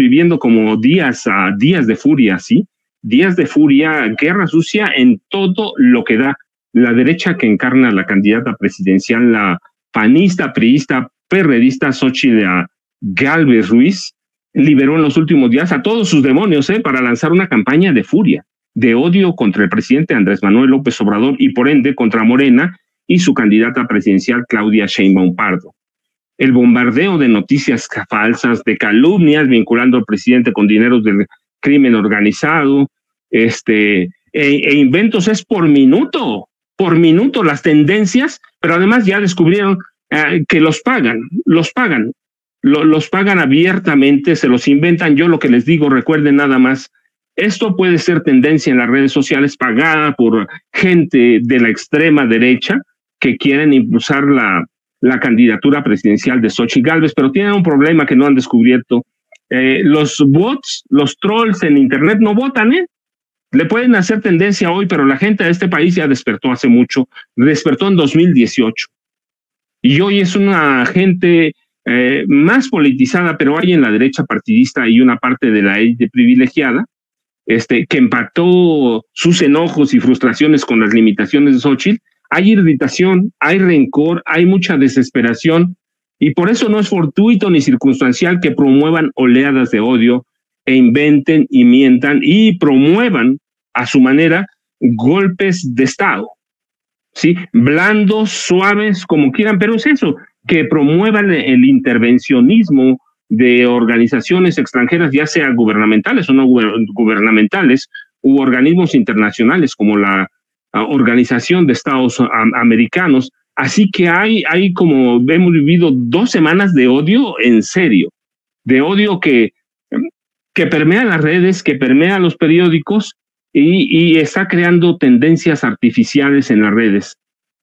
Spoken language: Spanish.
viviendo como días de furia, ¿sí? Días de furia, guerra sucia en todo lo que da. La derecha que encarna la candidata presidencial, la panista, priista, perredista Xóchitl Gálvez Ruiz, liberó en los últimos días a todos sus demonios para lanzar una campaña de furia, de odio contra el presidente Andrés Manuel López Obrador y por ende contra Morena y su candidata presidencial Claudia Sheinbaum Pardo. El bombardeo de noticias falsas, de calumnias vinculando al presidente con dineros del crimen organizado, e inventos es por minuto las tendencias, pero además ya descubrieron que los pagan abiertamente, se los inventan. Yo lo que les digo, recuerden nada más, esto puede ser tendencia en las redes sociales pagada por gente de la extrema derecha que quieren impulsar la candidatura presidencial de Xóchitl Gálvez, pero tienen un problema que no han descubierto. Los bots, los trolls en internet no votan, Le pueden hacer tendencia hoy, pero la gente de este país ya despertó hace mucho, despertó en 2018. Y hoy es una gente más politizada, pero hay en la derecha partidista y una parte de la élite privilegiada que empató sus enojos y frustraciones con las limitaciones de Xóchitl. Hay irritación, hay rencor, hay mucha desesperación, y por eso no es fortuito ni circunstancial que promuevan oleadas de odio e inventen y mientan y promuevan a su manera golpes de Estado, ¿sí? Blandos, suaves, como quieran, pero es eso, que promuevan el intervencionismo de organizaciones extranjeras, ya sea gubernamentales o no gubernamentales, u organismos internacionales como la Organización de Estados Americanos. Así que hay como hemos vivido 2 semanas de odio en serio, de odio que permea las redes, que permea los periódicos y está creando tendencias artificiales en las redes.